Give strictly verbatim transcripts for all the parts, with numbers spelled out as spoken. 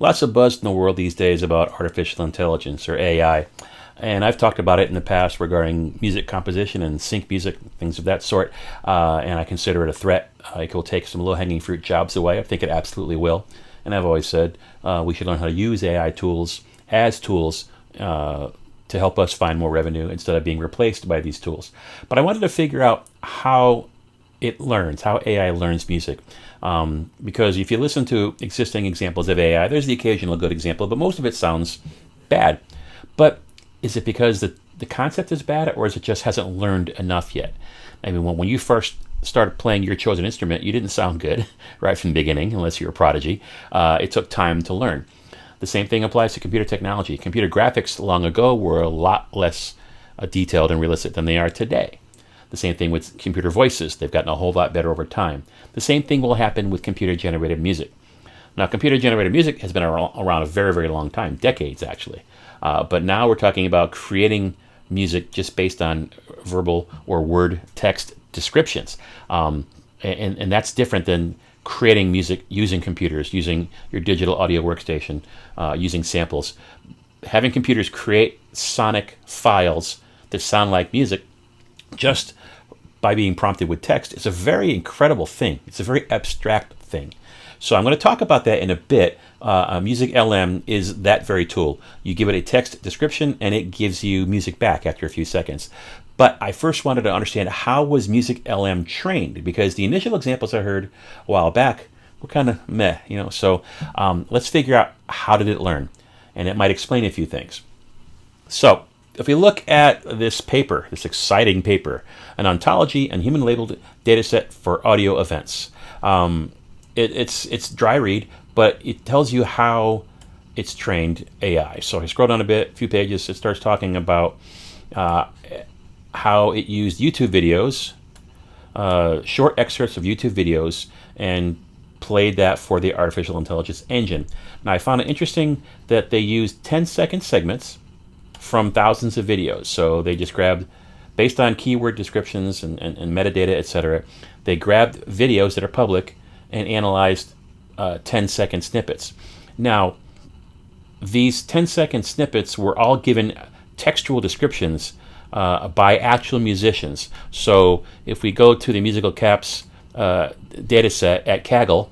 Lots of buzz in the world these days about artificial intelligence, or A I, and I've talked about it in the past regarding music composition and sync music, things of that sort, uh, and I consider it a threat. Uh, it will take some low-hanging fruit jobs away. I think it absolutely will, and I've always said uh, we should learn how to use A I tools as tools uh, to help us find more revenue instead of being replaced by these tools. But I wanted to figure out how it learns, how A I learns music. Um, because if you listen to existing examples of A I, there's the occasional good example, but most of it sounds bad. But is it because the, the concept is bad, or is it just hasn't learned enough yet? I mean, when, when you first started playing your chosen instrument, you didn't sound good right from the beginning, unless you're a prodigy. Uh, it took time to learn. The same thing applies to computer technology. Computer graphics long ago were a lot less uh, detailed and realistic than they are today. The same thing with computer voices. They've gotten a whole lot better over time. The same thing will happen with computer-generated music. Now, computer-generated music has been around a very, very long time, decades actually. Uh, but now we're talking about creating music just based on verbal or word text descriptions. Um, and, and that's different than creating music using computers, using your digital audio workstation, uh, using samples. Having computers create sonic files that sound like music just by being prompted with text, it's a very incredible thing. It's a very abstract thing. So I'm going to talk about that in a bit. Uh, MusicLM is that very tool. You give it a text description and it gives you music back after a few seconds. But I first wanted to understand, how was MusicLM trained? Because the initial examples I heard a while back were kind of meh, you know. So um, let's figure out, how did it learn? And it might explain a few things. So if we look at this paper, this exciting paper, an ontology and human labeled dataset for audio events. Um, it, it's, it's dry read, but it tells you how it's trained A I. So I scroll down a bit, a few pages, it starts talking about uh, how it used YouTube videos, uh, short excerpts of YouTube videos, and played that for the artificial intelligence engine. Now I found it interesting that they used ten second segments from thousands of videos. So they just grabbed, based on keyword descriptions and, and, and metadata, et cetera, they grabbed videos that are public and analyzed uh, ten second snippets. Now, these ten second snippets were all given textual descriptions uh, by actual musicians. So if we go to the MusicCaps uh, data set at Kaggle,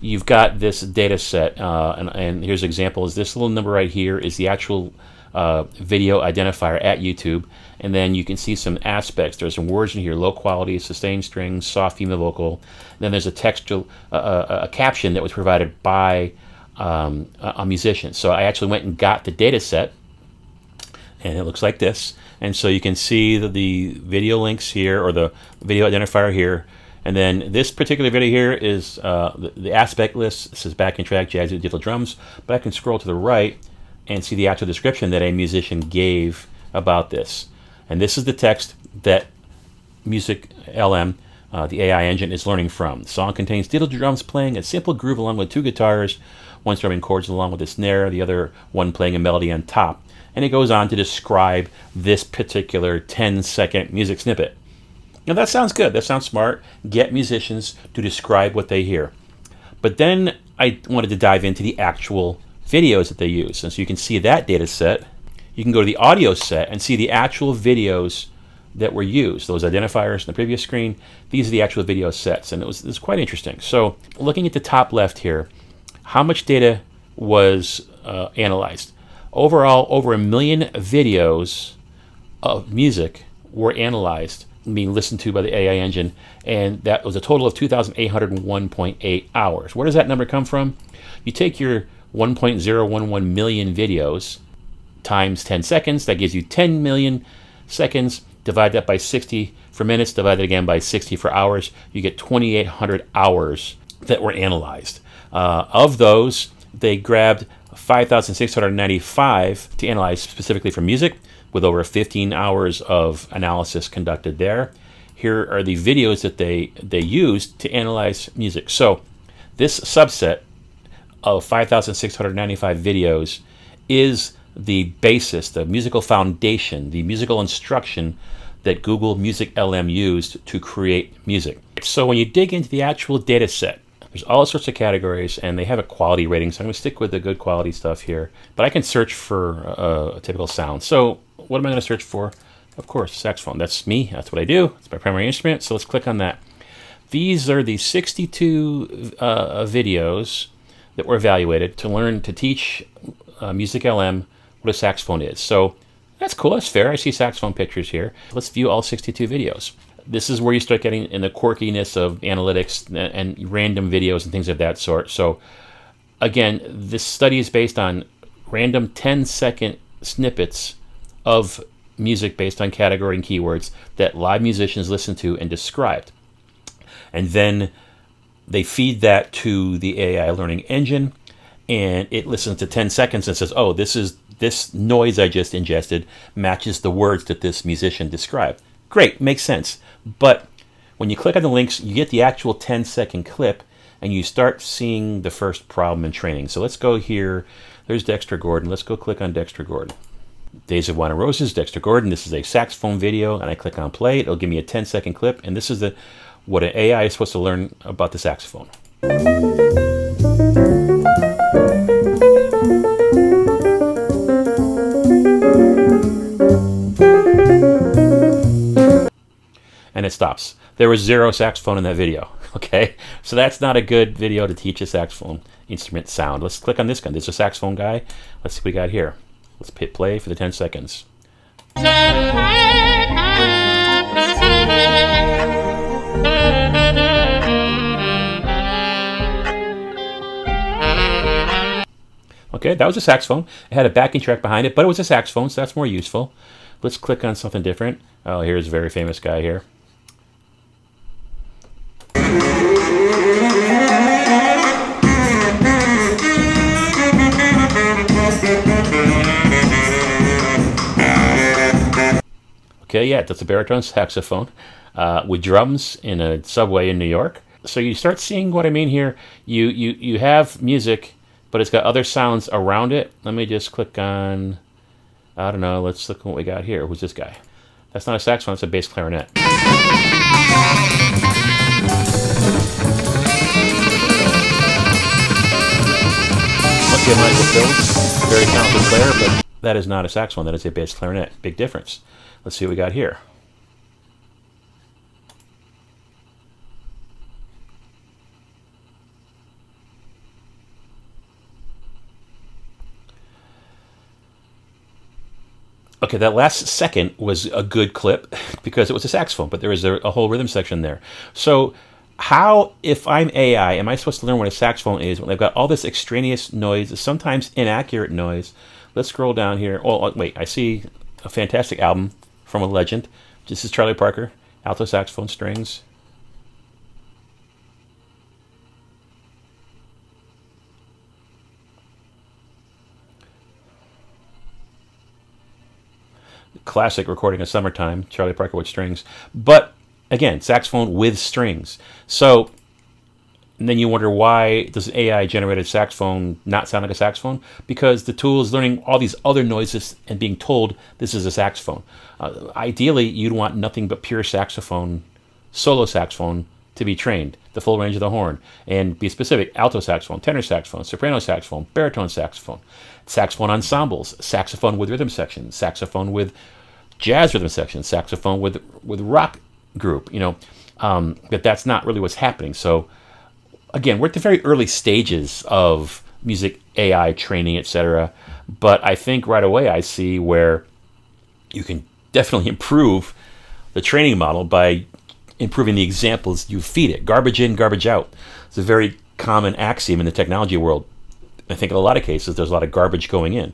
you've got this data set, uh, and, and here's examples. This little number right here is the actual Uh, video identifier at YouTube, and then you can see some aspects. There's some words in here: low quality, sustained strings, soft female vocal. And then there's a textual, uh, a, a caption that was provided by um, a, a musician. So I actually went and got the data set, and it looks like this. And so you can see the, the video links here, or the video identifier here. And then this particular video here is uh, the, the aspect list. This is backing track, jazz, digital drums. But I can scroll to the right and see the actual description that a musician gave about this. And this is the text that MusicLM, uh, the A I engine, is learning from. The song contains digital drums playing a simple groove along with two guitars, one strumming chords along with a snare, the other one playing a melody on top. And it goes on to describe this particular ten second music snippet. Now that sounds good, that sounds smart. Get musicians to describe what they hear. But then I wanted to dive into the actual videos that they use. And so you can see that data set. You can go to the audio set and see the actual videos that were used. Those identifiers in the previous screen, these are the actual video sets. And it was, it was quite interesting. So looking at the top left here, how much data was uh, analyzed? Overall, over a million videos of music were analyzed, being listened to by the A I engine, and that was a total of two thousand eight hundred one point eight hours. Where does that number come from? You take your one point zero one one million videos times ten seconds, that gives you ten million seconds. Divide that by sixty for minutes, divide it again by sixty for hours, you get twenty-eight hundred hours that were analyzed. Uh, of those, they grabbed five thousand six hundred ninety-five to analyze specifically for music, with over fifteen hours of analysis conducted there. Here are the videos that they, they used to analyze music. So this subset of five thousand six hundred ninety-five videos is the basis, the musical foundation, the musical instruction that Google MusicLM used to create music. So when you dig into the actual data set, There's all sorts of categories, and they have a quality rating, so I'm going to stick with the good quality stuff here. But I can search for a, a typical sound. So what am I going to search for? Of course, saxophone. That's me. That's what I do. It's my primary instrument. So let's click on that. These are the sixty-two uh, videos that were evaluated to learn to teach uh, MusicLM what a saxophone is. So that's cool. That's fair. I see saxophone pictures here. Let's view all sixty-two videos. This is where you start getting in the quirkiness of analytics and, and random videos and things of that sort. So again, this study is based on random ten second snippets of music based on category and keywords that live musicians listened to and described. And then they feed that to the A I learning engine, and it listens to ten seconds and says, oh, this is this noise I just ingested matches the words that this musician described. Great, makes sense. But when you click on the links, you get the actual ten second clip, and you start seeing the first problem in training. So let's go here. There's Dexter Gordon. Let's go click on Dexter Gordon. Days of Wine and Roses, Dexter Gordon. This is a saxophone video, and I click on play. It'll give me a ten second clip, and this is the what an A I is supposed to learn about the saxophone. And it stops. There was zero saxophone in that video, okay? So that's not a good video to teach a saxophone instrument sound. Let's click on this guy. There's a saxophone guy. Let's see what we got here. Let's hit play for the ten seconds. Okay, that was a saxophone. It had a backing track behind it, but it was a saxophone, so that's more useful. Let's click on something different. Oh, here's a very famous guy here. Okay, yeah, that's a baritone saxophone uh, with drums in a subway in New York. So you start seeing what I mean here. You, you, you have music, but it's got other sounds around it. Let me just click on, I don't know, let's look at what we got here. Who's this guy? That's not a saxophone, it's a bass clarinet. Look at Michael Phillips, very talented player, but that is not a saxophone, that is a bass clarinet. Big difference. Let's see what we got here. Okay, that last second was a good clip because it was a saxophone, but there was a, a whole rhythm section there. So how, if I'm A I, am I supposed to learn what a saxophone is when I've got all this extraneous noise, sometimes inaccurate noise? Let's scroll down here. Oh, wait, I see a fantastic album from a legend. This is Charlie Parker, alto saxophone strings. Classic recording of Summertime, Charlie Parker with strings. But again, saxophone with strings. So and then you wonder, why does an A I-generated saxophone not sound like a saxophone? Because the tool is learning all these other noises and being told this is a saxophone. Uh, ideally, you'd want nothing but pure saxophone, solo saxophone, to be trained, the full range of the horn, and be specific, alto saxophone, tenor saxophone, soprano saxophone, baritone saxophone, saxophone ensembles, saxophone with rhythm section, saxophone with jazz rhythm section, saxophone with with rock group, you know, um, but that's not really what's happening. So again, we're at the very early stages of music A I training, et cetera. But I think right away I see where you can definitely improve the training model by improving the examples you feed it. Garbage in, garbage out. It's a very common axiom in the technology world. I think in a lot of cases there's a lot of garbage going in.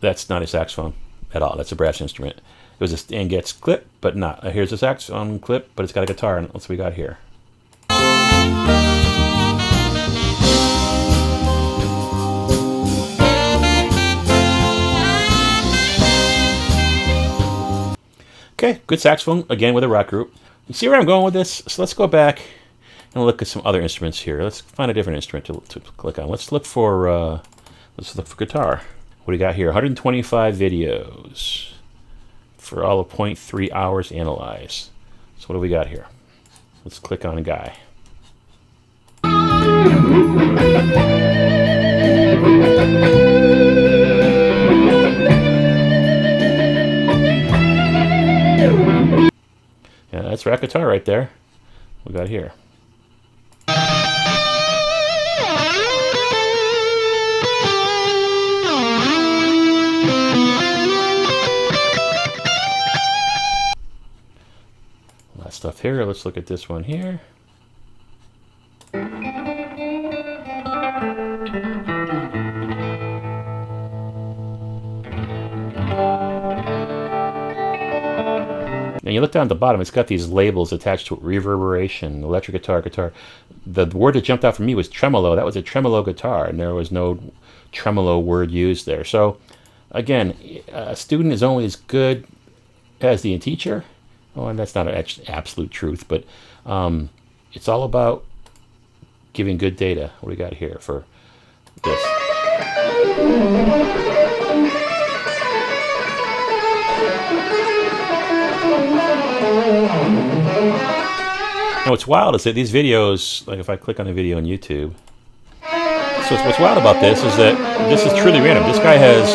That's not a saxophone at all. That's a brass instrument. It was a Stan Getz clip, but not. Here's a saxophone clip, but it's got a guitar. And what's we got here? Okay, good saxophone, again with a rock group. You see where I'm going with this? So let's go back and look at some other instruments here. Let's find a different instrument to, to click on. Let's look for, uh, let's look for guitar. What do we got here? one hundred twenty-five videos for all of zero point three hours analyzed. So what do we got here? Let's click on a guy. Yeah, that's rock guitar right there. What we got here? Stuff here. Let's look at this one here. And you look down at the bottom, it's got these labels attached to it: reverberation, electric guitar, guitar. The word that jumped out for me was tremolo. That was a tremolo guitar, and there was no tremolo word used there. So again, a student is only as good as the teacher. Oh, and that's not an absolute truth, but um, it's all about giving good data. What do we got here for this? Now, what's wild is that these videos, like if I click on a video on YouTube, so what's wild about this is that this is truly random. This guy has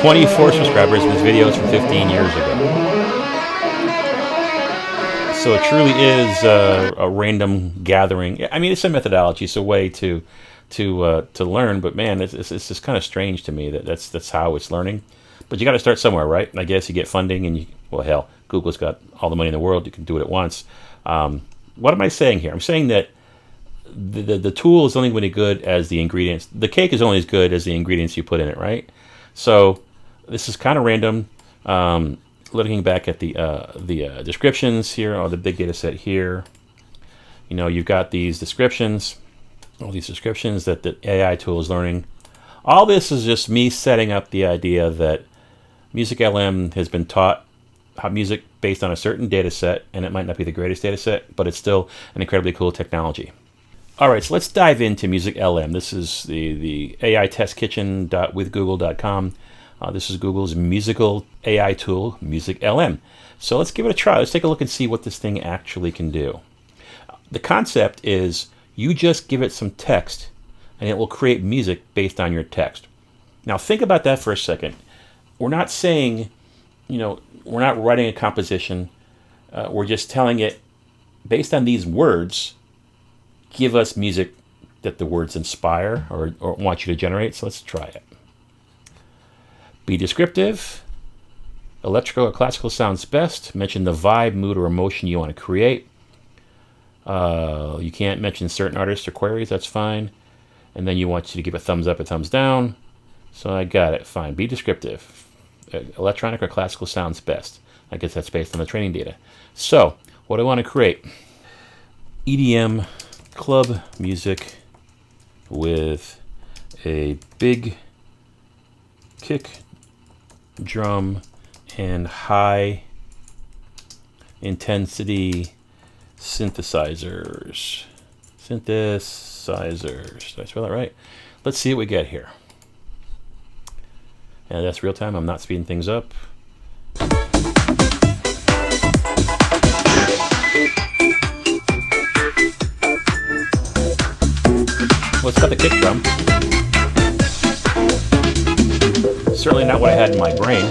twenty-four subscribers in his videos from fifteen years ago. So it truly is uh, a random gathering. I mean, it's a methodology, it's a way to to uh, to learn. But man, it's it's, it's just kind of strange to me that that's that's how it's learning. But you got to start somewhere, right? And I guess you get funding, and you, well, hell, Google's got all the money in the world. You can do it at once. Um, what am I saying here? I'm saying that the, the the tool is only going to be good as the ingredients. The cake is only as good as the ingredients you put in it, right? So this is kind of random. Um, Looking back at the uh, the uh, descriptions here, or the big data set here, you know, you've got these descriptions, all these descriptions that the A I tool is learning. All this is just me setting up the idea that MusicLM has been taught how music based on a certain data set, and it might not be the greatest data set, but it's still an incredibly cool technology. All right, so let's dive into MusicLM. This is the, the A I test kitchen dot with google dot com. Uh, this is Google's musical A I tool, MusicLM. So let's give it a try. Let's take a look and see what this thing actually can do. The concept is you just give it some text, and it will create music based on your text. Now think about that for a second. We're not saying, you know, we're not writing a composition. Uh, we're just telling it, based on these words, give us music that the words inspire or, or want you to generate. So let's try it. Be descriptive. Electrical or classical sounds best. Mention the vibe, mood, or emotion you want to create. Uh, you can't mention certain artists or queries. That's fine. And then you want you to give a thumbs up or thumbs down. So I got it. Fine. Be descriptive. Electronic or classical sounds best. I guess that's based on the training data. So what do I want to create? E D M club music with a big kick, drum, and high intensity synthesizers. Synthesizers. Did I spell that right? Let's see what we get here. And that's real time. I'm not speeding things up. Well, it's got the kick drum. Certainly not what I had in my brain.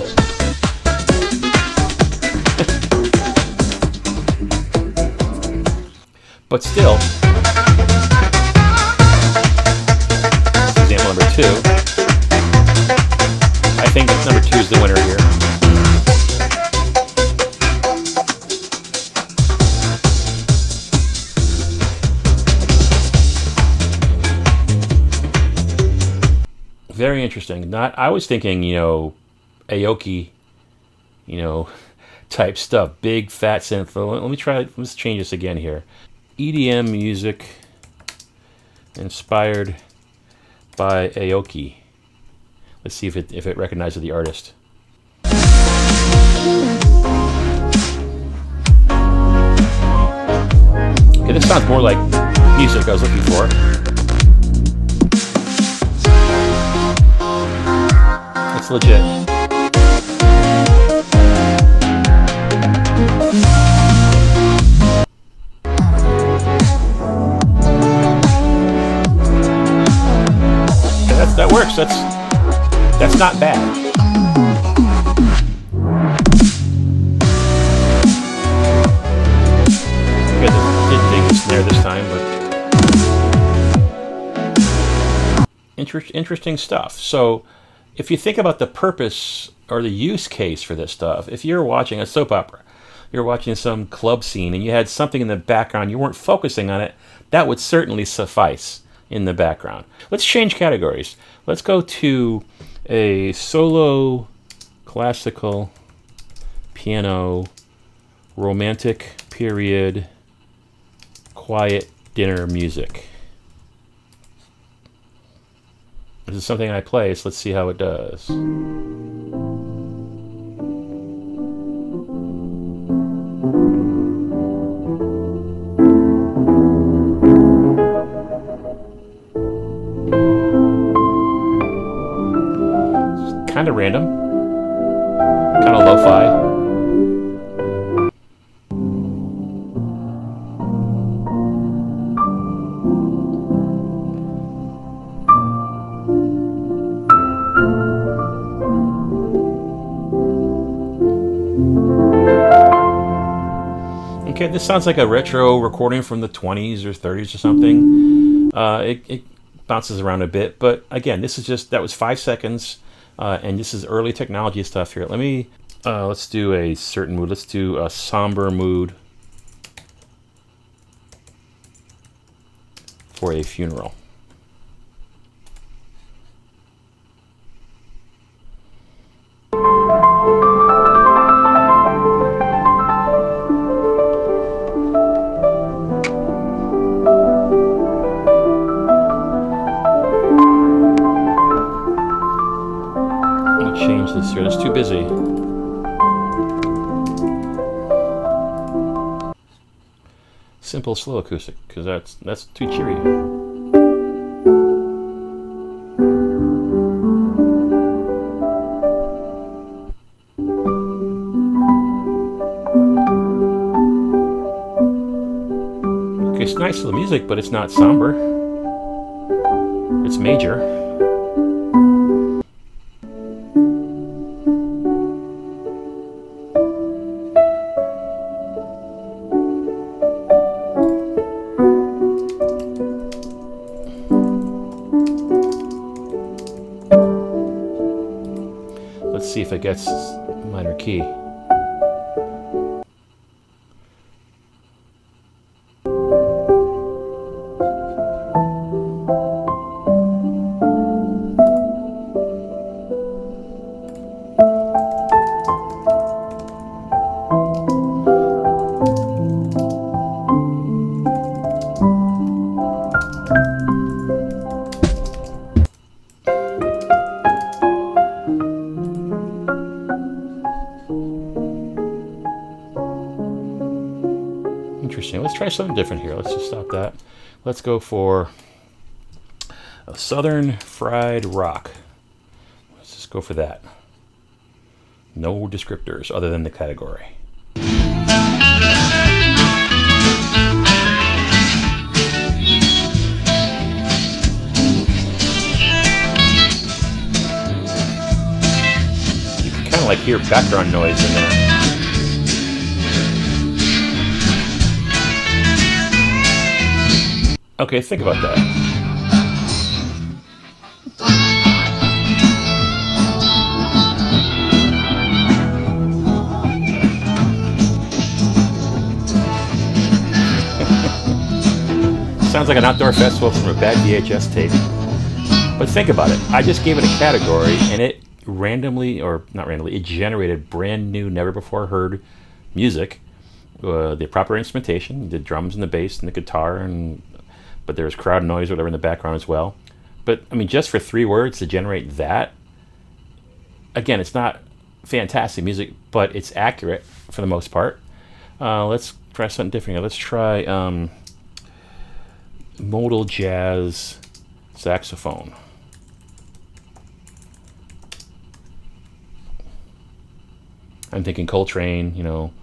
But still, example number two. I think that's number two is the winner here. Very interesting. Not, I was thinking, you know, Aoki, you know, type stuff. Big fat synth. Let me try. Let's change this again here. E D M music inspired by Aoki. Let's see if it if it recognizes the artist. Okay, this sounds more like music I was looking for. that's legit. That's, that works. That's that's not bad. This time, but Inter interesting stuff. So if you think about the purpose or the use case for this stuff, if you're watching a soap opera, you're watching some club scene and you had something in the background, you weren't focusing on it, that would certainly suffice in the background. Let's change categories. Let's go to a solo, classical, piano, romantic period, quiet dinner music. This is something I play, so let's see how it does. It's kind of random, kind of lo-fi. This sounds like a retro recording from the twenties or thirties or something. Uh, it, it bounces around a bit, but again, this is just, that was five seconds, uh, and this is early technology stuff here. Let me, uh, let's do a certain mood. Let's do a somber mood for a funeral. Simple slow acoustic, because that's that's too cheery. Okay, it's nice little music, but it's not somber. It's major. If it gets minor key. Something different here. Let's just stop that. Let's go for a southern fried rock. Let's just go for that. No descriptors other than the category. You can kind of like hear background noise in there. Okay, think about that. Sounds like an outdoor festival from a bad V H S tape. But think about it. I just gave it a category, and it randomly, or not randomly, it generated brand new, never before heard music. Uh, the proper instrumentation, the drums and the bass and the guitar and... but there's crowd noise or whatever in the background as well. But I mean, just for three words to generate that, again, it's not fantastic music, but it's accurate for the most part. Uh, let's try something different here. Let's try um, modal jazz saxophone. I'm thinking Coltrane, you know.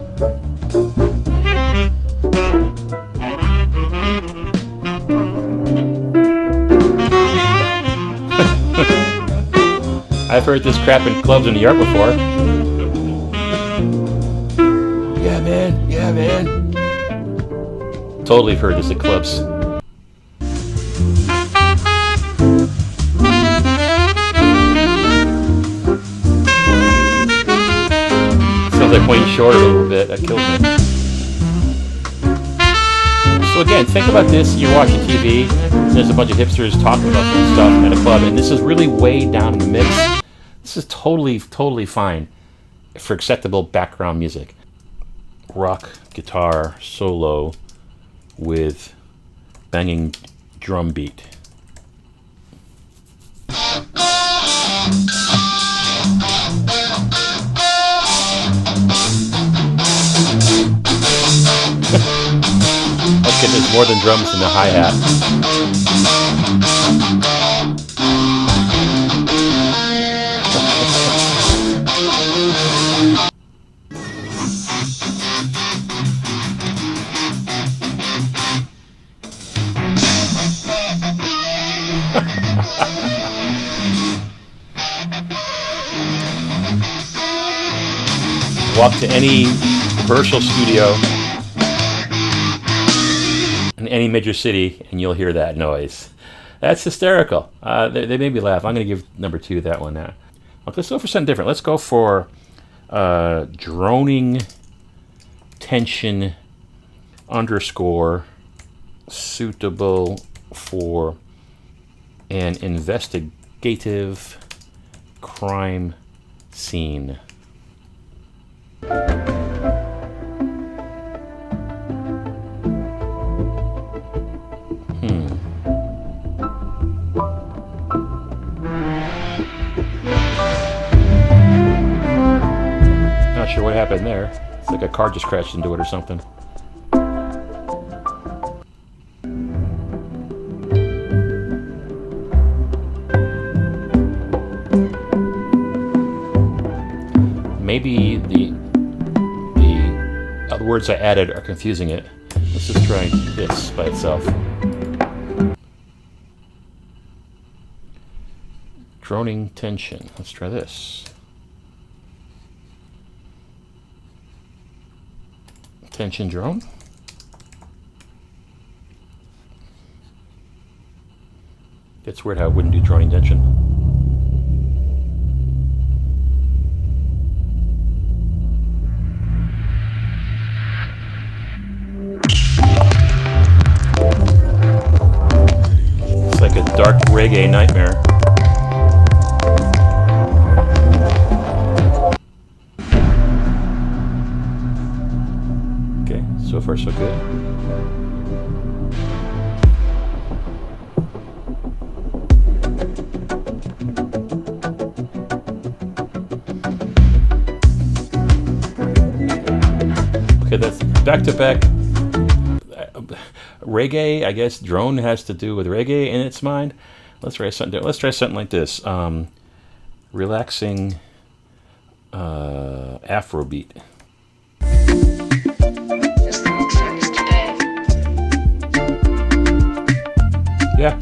I've heard this crap in clubs in New York before. Yeah, man. Yeah, man. Totally have heard this at clubs. Sounds like Wayne Shorter a little bit. That kills me. So again, think about this. You're watching T V. There's a bunch of hipsters talking about some stuff at a club, and this is really way down in the mix. This is totally, totally fine for acceptable background music. Rock guitar solo with banging drum beat. Okay, there's more than drums in the hi-hat. Walk to any commercial studio in any major city, and you'll hear that noise. That's hysterical. Uh, they, they made me laugh. I'm going to give number two that one now. Okay, let's go for something different. Let's go for uh, droning tension underscore suitable for an investigative crime scene. What happened there? It's like a car just crashed into it or something. Maybe the the uh, words I added are confusing it. Let's just try this by itself. Droning tension. Let's try this. Tension drone. It's weird how it wouldn't do droning tension. It's like a dark reggae nightmare. So far, so good. Okay, that's back to back. Reggae, I guess drone has to do with reggae in its mind. Let's try something. Let's try something like this. Um, relaxing uh, Afrobeat. Yeah.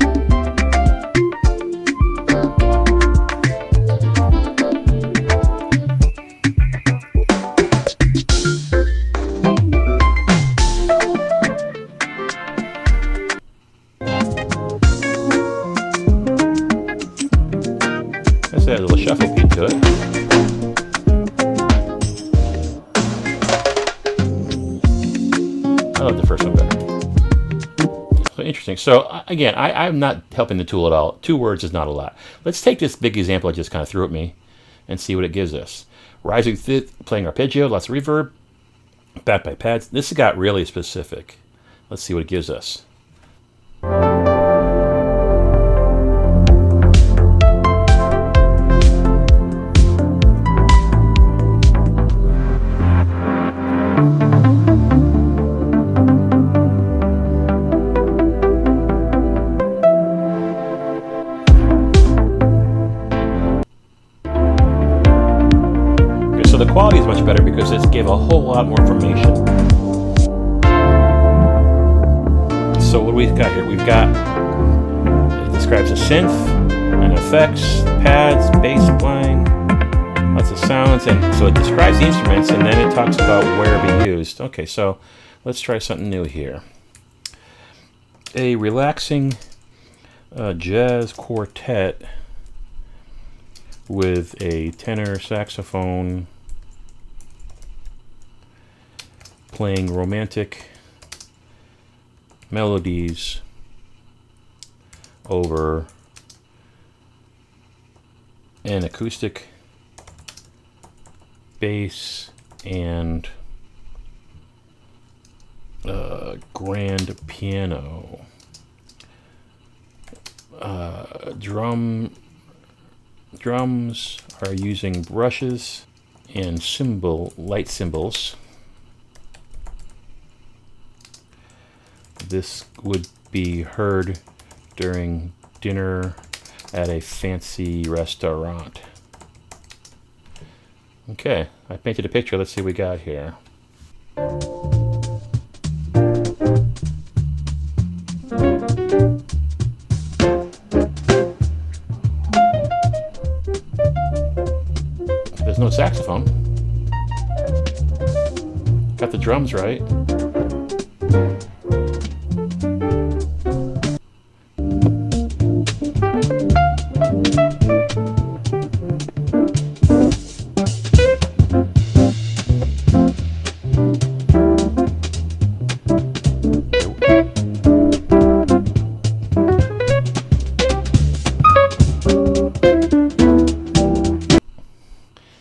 Let's add a little shuffle beat to it. So again, I, I'm not helping the tool at all. Two words is not a lot. Let's take this big example I just kind of threw at me and see what it gives us. Rising fifth, playing arpeggio, lots of reverb, backed by pads. This got really specific. Let's see what it gives us. Better. gave a whole lot more information. So what do we got here? We've got, it describes a synth, and effects, pads, bass line, lots of sounds, and so it describes the instruments, and then it talks about where to be used. Okay, so let's try something new here. A relaxing uh, jazz quartet with a tenor saxophone playing romantic melodies over an acoustic bass and uh, grand piano, uh, drum drums are using brushes and cymbal light cymbals. This would be heard during dinner at a fancy restaurant. Okay, I painted a picture. Let's see what we got here. There's no saxophone. Got the drums right.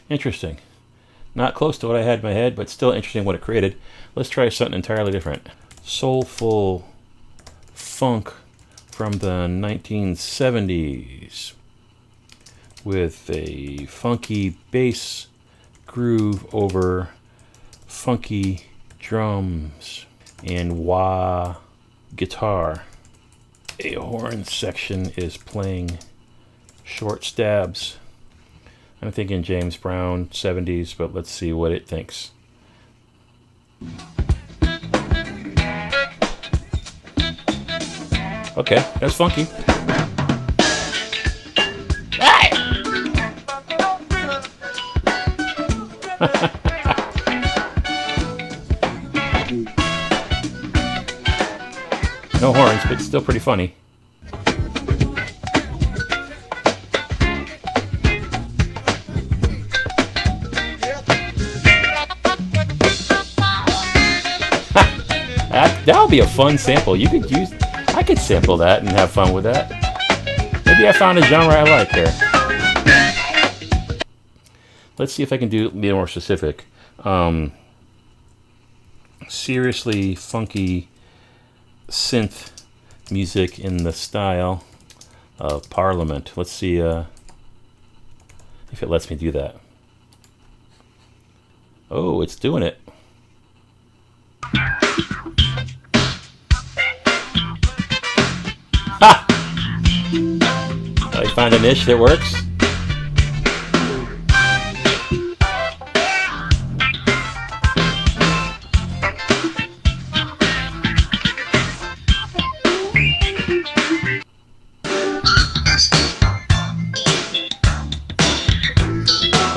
Interesting. Not close to what I had in my head, but still interesting what it created. Let's try something entirely different. Soulful funk from the nineteen seventies with a funky bass groove over funky drums and wah guitar. A horn section is playing short stabs. I'm thinking James Brown, seventies, but let's see what it thinks. Okay, that's funky. No horns, but still pretty funny. That'll be a fun sample. You could use, I could sample that and have fun with that. Maybe I found a genre I like here. Let's see if I can do be more specific. Um, seriously funky synth music in the style of Parliament. Let's see uh, if it lets me do that. Oh, it's doing it. I find a niche that works.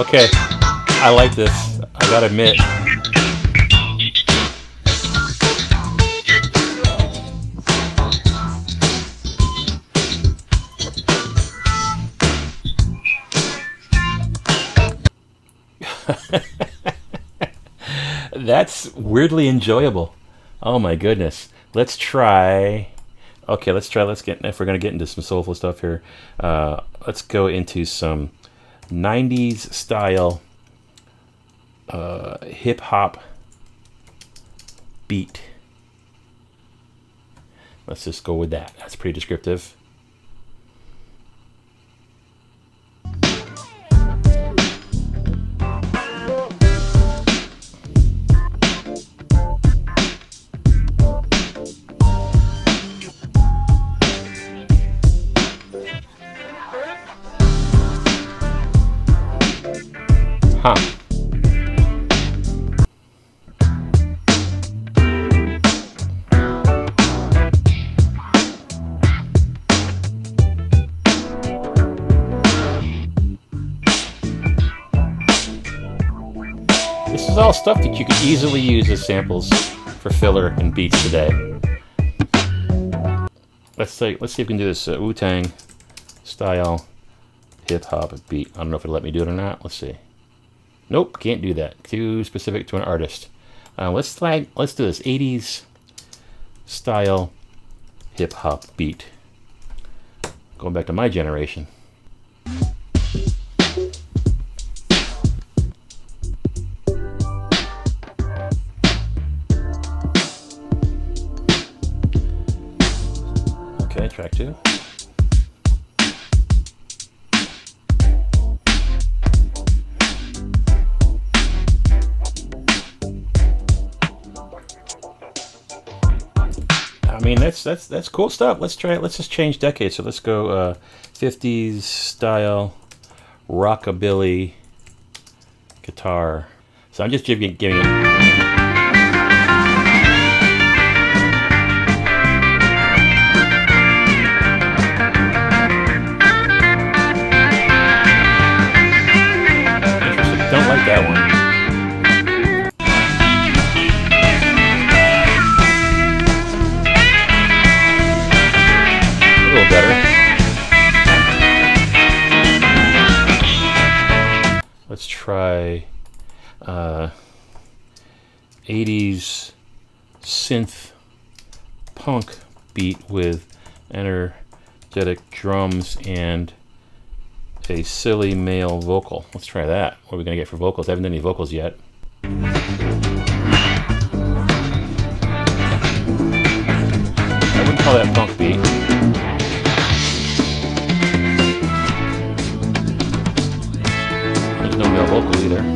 Okay, I like this, I gotta admit. That's weirdly enjoyable. Oh my goodness. Let's try. Okay, let's try. Let's get, if we're going to get into some soulful stuff here, uh, let's go into some nineties style uh, hip hop beat. Let's just go with that. That's pretty descriptive. This is all stuff that you could easily use as samples for filler and beats today. Let's take, let's see if we can do this uh, Wu-Tang style hip-hop beat. I don't know if it'll let me do it or not. Let's see. Nope, can't do that. Too specific to an artist. Uh, let's like let's do this eighties style hip-hop beat. Going back to my generation. Okay, track two. I mean, that's that's that's cool stuff. Let's try it. Let's just change decades. So let's go uh, fifties style rockabilly guitar. So I'm just giving it. Giving it don't like that one. A little better. Let's try uh, eighties synth punk beat with energetic drums and a silly male vocal. Let's try that. What are we gonna get for vocals? I haven't done any vocals yet. I wouldn't call that funk beat. There's no male vocal either.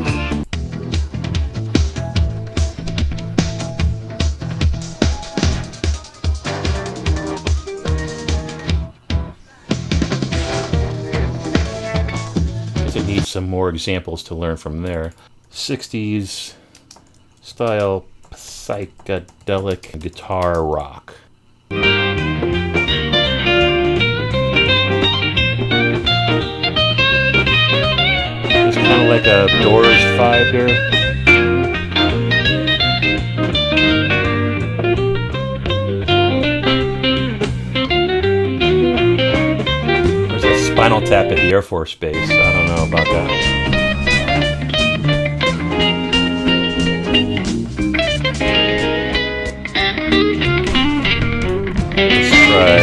Some more examples to learn from there. sixties style psychedelic guitar rock. It's kind of like a Doors vibe here. Spinal Tap at the Air Force Base. So I don't know about that. Let's try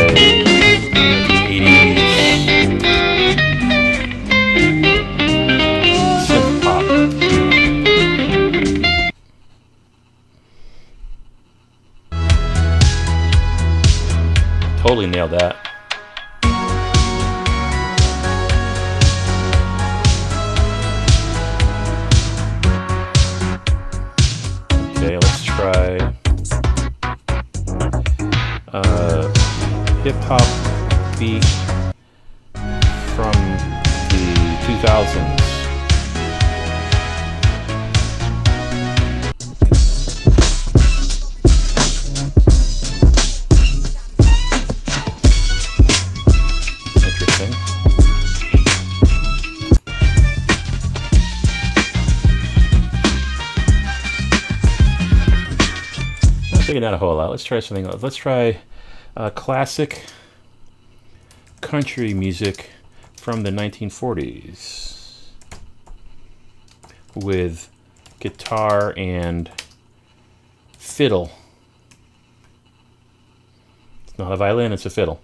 eighties synth pop. Totally nailed that. Uh, hip-hop beat from the two thousands. Not a whole lot. Let's try something else. Let's try uh, classic country music from the nineteen forties with guitar and fiddle. It's not a violin, it's a fiddle.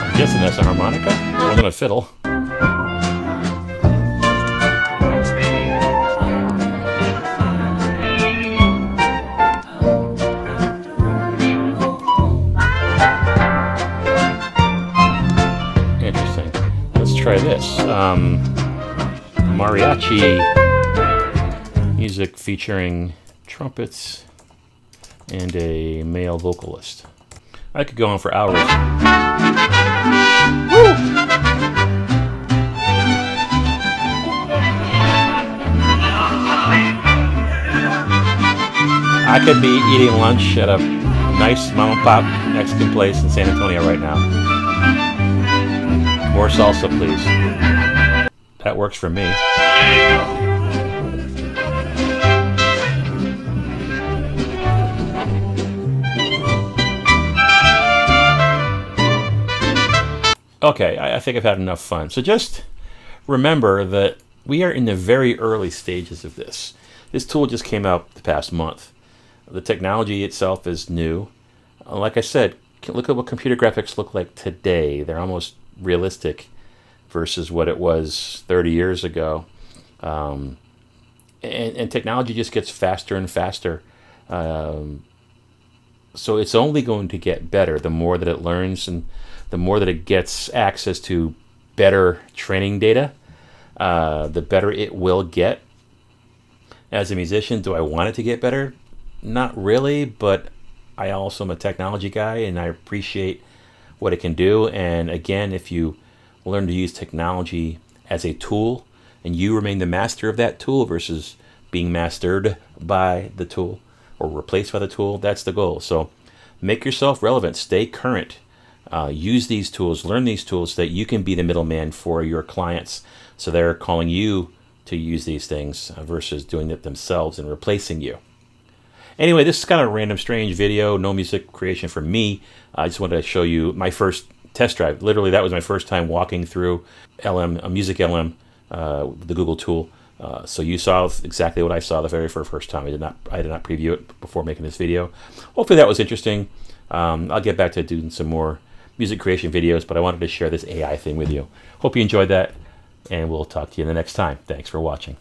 I'm guessing that's a harmonica. It wasn't a fiddle. Interesting. Let's try this. Um, mariachi music featuring trumpets and a male vocalist. I could go on for hours. Woo! I could be eating lunch at a nice mom and pop Mexican place in San Antonio right now. More salsa, please. That works for me. Okay, I think I've had enough fun. So just remember that we are in the very early stages of this. This tool just came out the past month. The technology itself is new. Like I said, look at what computer graphics look like today. They're almost realistic versus what it was thirty years ago. Um, and, and technology just gets faster and faster. Um, so it's only going to get better the more that it learns and the more that it gets access to better training data, uh, the better it will get. As a musician, do I want it to get better? Not really, but I also am a technology guy and I appreciate what it can do. And again, if you learn to use technology as a tool and you remain the master of that tool versus being mastered by the tool or replaced by the tool, that's the goal. So make yourself relevant, stay current, uh, use these tools, learn these tools so that you can be the middleman for your clients. So they're calling you to use these things versus doing it themselves and replacing you. Anyway, this is kind of a random, strange video. No music creation for me. I just wanted to show you my first test drive. Literally, that was my first time walking through L M, a Music L M, uh, the Google tool. Uh, so you saw exactly what I saw the very first time. I did not, I did not preview it before making this video. Hopefully, that was interesting. Um, I'll get back to doing some more music creation videos, but I wanted to share this A I thing with you. Hope you enjoyed that, and we'll talk to you the next time. Thanks for watching.